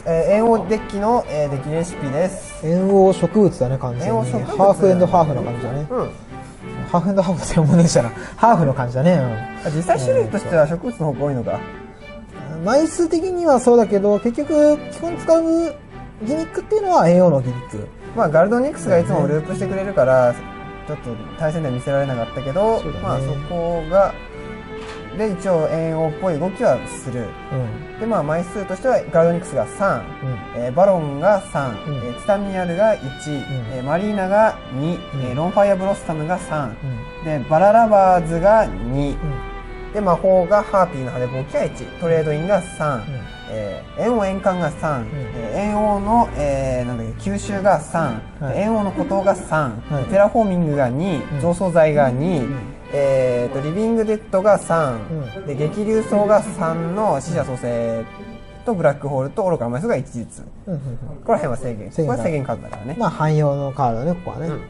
です。円王デッキのデッキレシピです。円王植物だね、完全に。ハーフエンドハーフの感じだね。うん。ハーフエンドハーフ専門でしたらハーフの感じだね。うん。実際種類としては植物の方が多いのか。枚数的にはそうだけど、結局基本使うギミックっていうのは円王のギミック。まあガルドニクスがいつもループしてくれるから、ちょっと対戦では見せられなかったけど、まあそこが。で一応円王っぽい動きはする、うん、でまあ枚数としてはガルドニクスが3、うん、バロンが3、うん、ティタニアルが1、うん、マリーナが2、うん、ロンファイアブロッサムが3、うん、でバララバーズが2、うん、で魔法がハーピーの羽根ぼうきが1、トレードインが3、うん、円王円環が3、うん、円王の、なんだっけ吸収が3、はい、円王の孤島が3、はい、テラフォーミングが2、うん、増層剤が2、うんリビングデッドが3、うん、で激流層が3の死者蘇生とブラックホールと愚かな枚数が1ずつ、うんうん、この辺は制限数だからね。まあ汎用のカードね、ここはね、うん、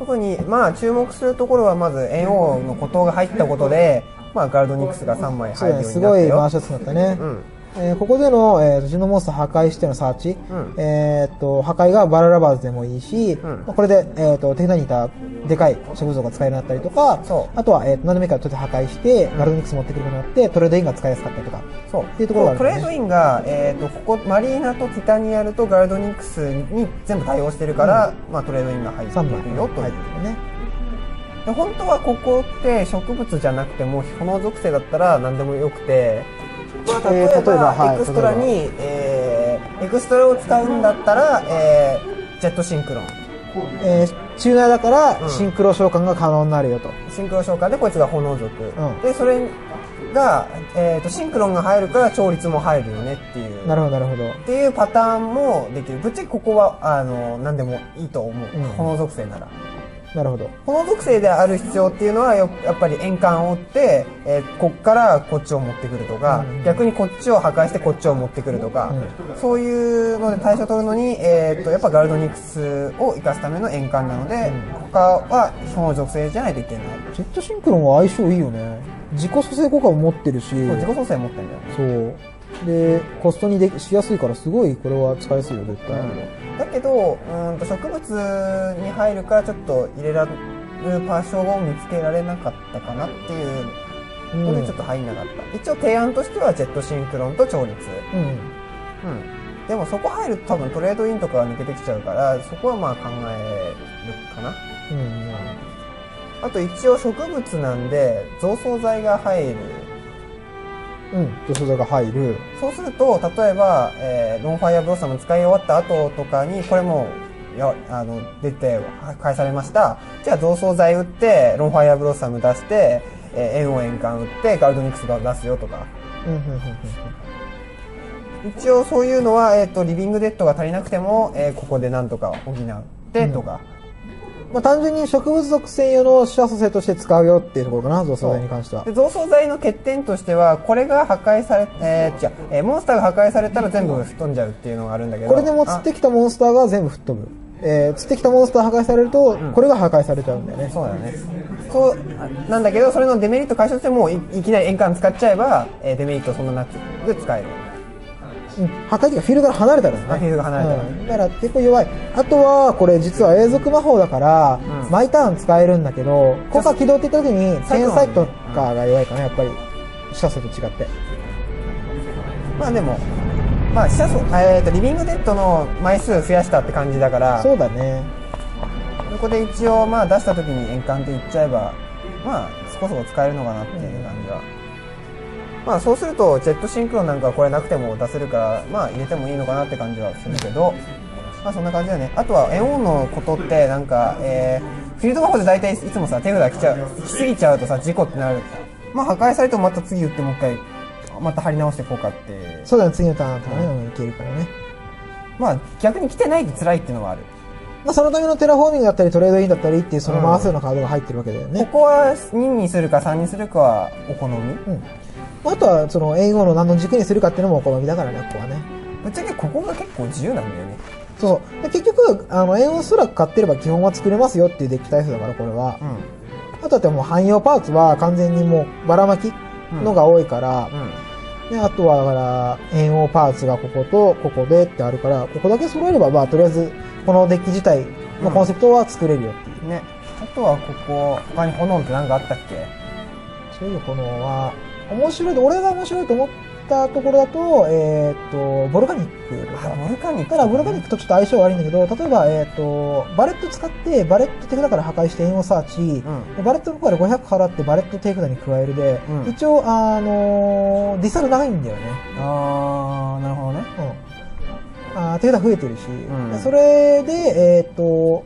特にまあ注目するところはまず円王の孤島が入ったことで、まあ、ガルドニクスが3枚入るようになったよ。すごい回しやすくなったね、うんここでの土地のモンスター破壊してのサーチ、うん、破壊がバララバーズでもいいし、うん、これで手札にいたでかい植物が使えるようになったりとか、あとは何でもいいから取って破壊してガルドニクス持ってくるようになってトレードインが使いやすかったりとか、そうっていうところがある、ね、トレードインがここマリーナとティタニアルとガルドニクスに全部対応してるから、うん、まあトレードインが入ってるよというね。で本当はここって植物じゃなくても炎属性だったら何でもよくて。例えばエクストラに、エクストラを使うんだったら、ジェットシンクロン、チューナーだからシンクロ召喚が可能になるよと、うん、シンクロ召喚でこいつが炎族、うん、でそれが、シンクロンが入るから調律も入るよねっていう、なるほどなるほどっていうパターンもできる。ぶっちゃけここは何でもいいと思う、うん、炎属性なら。なるほど。炎属性である必要っていうのはやっぱり円環を追って、こっからこっちを持ってくるとか、うん、逆にこっちを破壊してこっちを持ってくるとか、うん、そういうので対処取るのに、やっぱガルドニクスを生かすための円環なので、うん、他は炎属性じゃないといけない。ジェットシンクロンは相性いいよね。自己蘇生効果も持ってるし、自己蘇生持ってるんだよね。そうでコストにしやすいからすごいこれは使いやすいよ絶対、うん、だけど植物に入るからちょっと入れられる場所を見つけられなかったかなっていうのでちょっと入んなかった、うん、一応提案としてはジェットシンクロンと調律、うんうん、でもそこ入ると多分トレードインとかが抜けてきちゃうからそこはまあ考えるかな、うんうん、あと一応植物なんで増層剤が入る、うん、それが入る。そうすると例えば、ロンファイアブロッサム使い終わった後とかにこれも出て返されました。じゃあ増層剤打ってロンファイアブロッサム出して、円王円環打ってガルドニクスが出すよとか、一応そういうのは、リビングデッドが足りなくても、ここでなんとか補ってとか、まあ、単純に植物属性用の死者蘇生として使うよっていうところかな、増層剤に関しては。で増層剤の欠点としてはこれが破壊され、モンスターが破壊されたら全部吹っ飛んじゃうっていうのがあるんだけど、これでも釣ってきたモンスターが全部吹っ飛ぶ、釣ってきたモンスター破壊されるとこれが破壊されちゃうんだよね、うん、そうだね。そうなんだけどそれのデメリット解消してもう いきなり円環使っちゃえば、デメリットそんななくて使える、うん、破壊というかフィールドから離れたらですね。フィールドから離れたら、うん、だから結構弱い。あとはこれ実は永続魔法だから、うん、毎ターン使えるんだけど、効果起動っていった時に天才とかが弱いかな、やっぱり死者層と違って。まあでもまあ死者層、リビングデッドの枚数増やしたって感じだから、そうだね。ここで一応まあ出した時に円環っていっちゃえばまあそこそこ使えるのかなっていう感じは、うん、まあそうするとジェットシンクロンなんかはこれなくても出せるからまあ入れてもいいのかなって感じはするけど、まあそんな感じだね。あとは円王のことってなんかフィールド魔法で大体いつもさ手札来すぎちゃうとさ事故ってなる。まあ破壊されてもまた次打ってもう一回また張り直して効果ってそうだね、次のターンとかね、うん、いけるからね。まあ逆に来てないと辛いっていうのはある。まあそのためのテラフォーミングだったりトレードインだったりっていうその回数のカードが入ってるわけだよね、うん、ここは2にするか3にするかはお好み、うん、あとはその英語の何の軸にするかっていうのもお好みだからね、ここはね。ぶっちゃけここが結構自由なんだよね。そうそう。で結局英語を空買ってれば基本は作れますよっていうデッキ体制だからこれは、うん、あとはもう汎用パーツは完全にもうばらまきのが多いから、うんうん、で、あとはだから円王パーツがこことここでってあるから、ここだけ揃えればまあとりあえずこのデッキ自体のコンセプトは作れるよっていう、うん、ね。あとはここ、他に炎って何かあったっけ？そういう炎は面白い、俺が面白いと思ったところだと、ボルカニックとか。ボルカニック、ただボルカニックとちょっと相性悪いんだけど、例えば、バレット使ってバレット手札から破壊して円をサーチ、うん、バレットの方から500払ってバレット手札に加えるで、うん、一応ディサル長いんだよね。ああ、なるほどね。うん、あ、手札増えてるし、うん、それでロ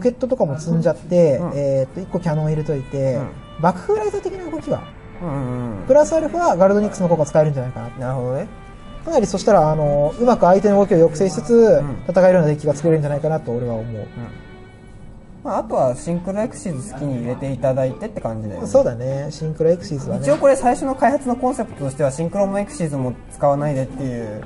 ケットとかも積んじゃって、うん、1個キャノン入れといて、うん、爆風ライザー的な動きが、うんうん、プラスアルファガルドニックスの効果使えるんじゃないかな。なるほどね。かなりそしたらうまく相手の動きを抑制しつつ、うん、戦えるようなデッキが作れるんじゃないかなと俺は思う、うん。まあ、あとはシンクロエクシーズ好きに入れていただいてって感じだよね。そうだね、シンクロエクシーズはね。一応これ最初の開発のコンセプトとしては、シンクロもエクシーズも使わないでっていう、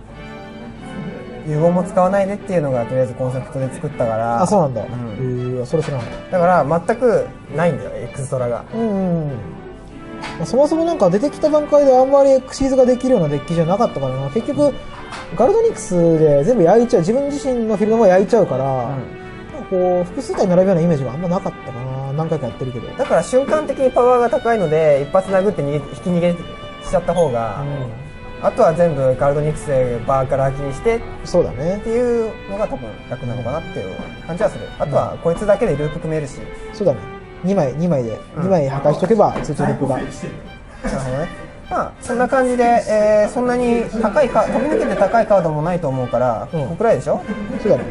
融合も使わないでっていうのがとりあえずコンセプトで作ったから。あ、そうなんだ。うん、それ知らない。だから全くないんだよ、エクストラが。うん、うん、そもそもなんか出てきた段階であんまりエクシーズができるようなデッキじゃなかったからな。結局ガルドニクスで全部焼いちゃう、自分自身のフィールドも焼いちゃうから、うん、なんかこう複数体並ぶようなイメージがあんまなかったかな。何回かやってるけど。だから瞬間的にパワーが高いので、一発殴って引き逃げしちゃった方が、うん、あとは全部ガルドニックスでバーから空きにして、そうだねっていうのが多分楽なのかなっていう感じはする。あとはこいつだけでループ組めるし、うん、そうだね。2枚で、うん、2枚破壊しとけば通常ループが、なるほどね。まあそんな感じで、そんなに高いか飛び抜けて高いカードもないと思うから、うん、ここくらいでしょ。そうだね。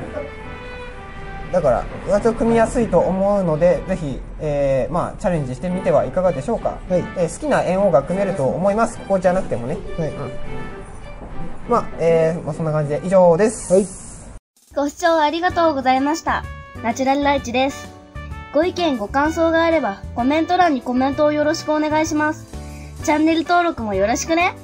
だから割と組みやすいと思うので、ぜひ、まあ、チャレンジしてみてはいかがでしょうか。はい、好きな円王が組めると思います。ここじゃなくてもね。はい、うん、まあまあ、そんな感じで以上です、はい、ご視聴ありがとうございました。ナチュラルライチです。ご意見ご感想があればコメント欄にコメントをよろしくお願いします。チャンネル登録もよろしくね。